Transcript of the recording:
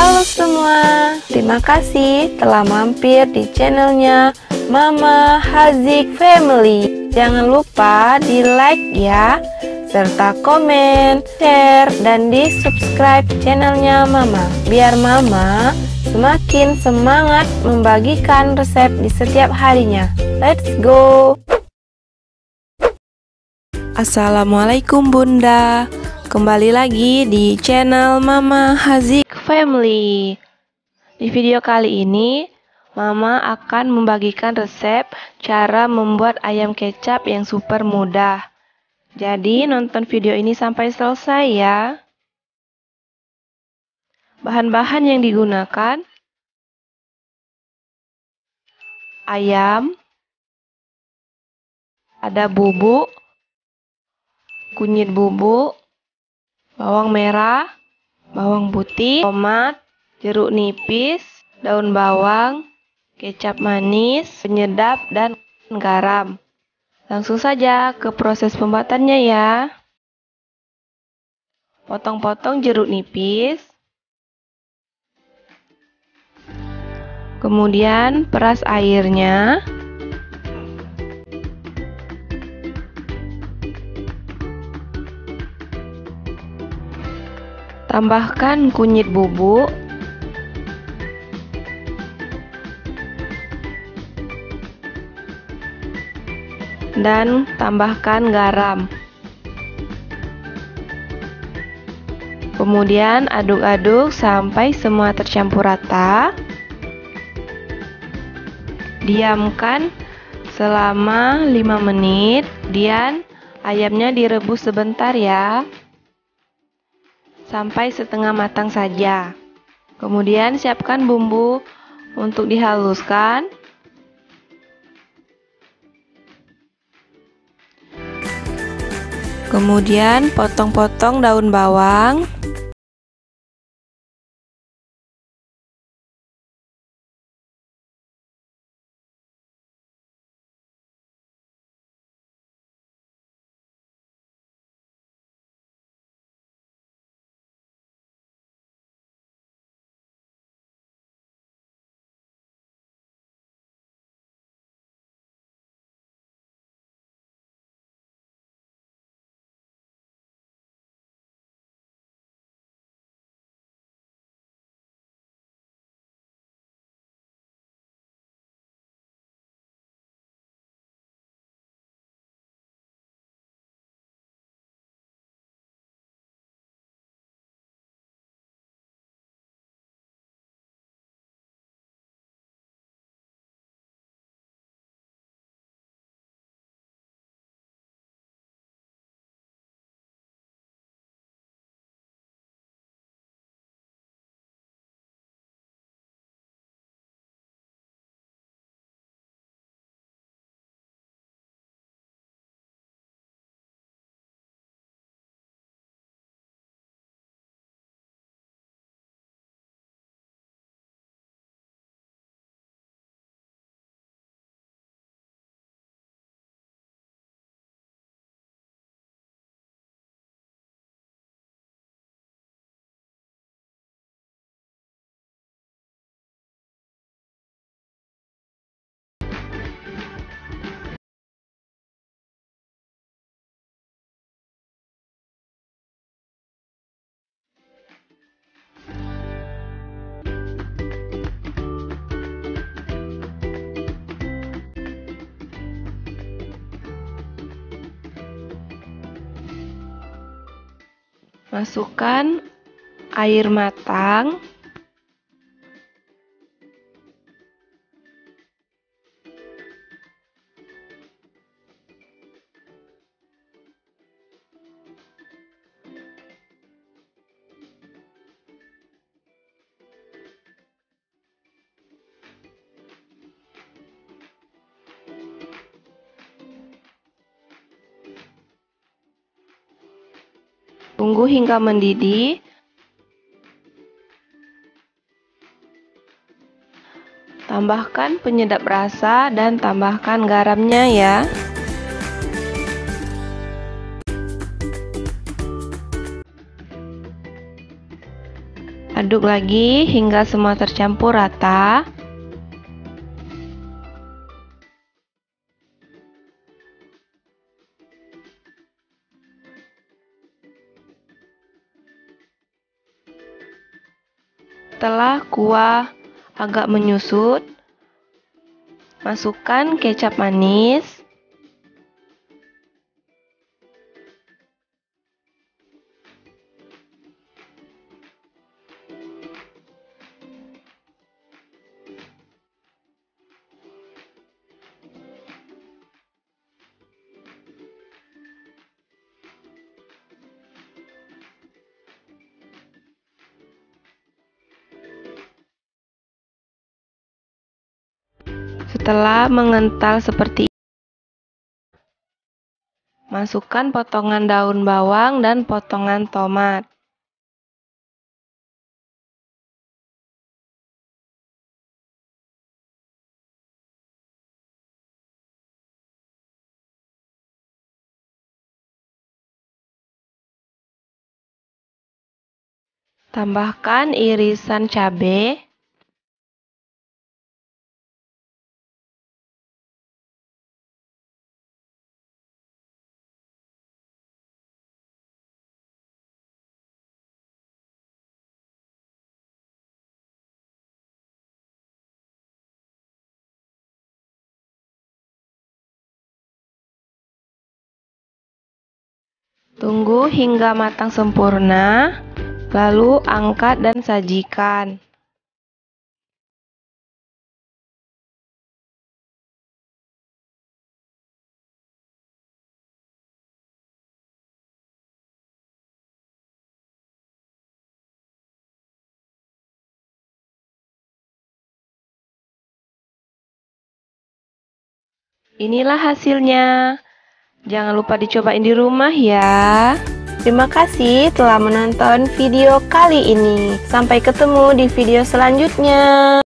Halo semua, terima kasih telah mampir di channelnya Mama Haziq Family. Jangan lupa di like ya, serta komen, share, dan di subscribe channelnya Mama, biar Mama semakin semangat membagikan resep di setiap harinya. Let's go! Assalamualaikum Bunda, kembali lagi di channel Mama Haziq Family. Di video kali ini Mama akan membagikan resep cara membuat ayam kecap yang super mudah. Jadi nonton video ini sampai selesai ya. Bahan-bahan yang digunakan: ayam, ada bubuk, kunyit bubuk, bawang merah, bawang putih, tomat, jeruk nipis, daun bawang, kecap manis, penyedap, dan garam. Langsung saja ke proses pembuatannya ya. Potong-potong jeruk nipis. Kemudian peras airnya. Tambahkan kunyit bubuk, dan tambahkan garam. Kemudian aduk-aduk sampai semua tercampur rata. Diamkan selama 5 menit, kemudian ayamnya direbus sebentar ya, sampai setengah matang saja. Kemudian siapkan bumbu untuk dihaluskan. Kemudian potong-potong daun bawang. Masukkan air matang. Tunggu hingga mendidih. Tambahkan penyedap rasa dan tambahkan garamnya ya. aduk lagi hingga semua tercampur rata. Setelah kuah agak menyusut, masukkan kecap manis, setelah mengental seperti ini, masukkan potongan daun bawang dan potongan tomat. Tambahkan irisan cabai. Tunggu hingga matang sempurna, lalu angkat dan sajikan. Inilah hasilnya. Jangan lupa dicobain di rumah ya. Terima kasih telah menonton video kali ini. Sampai ketemu di video selanjutnya.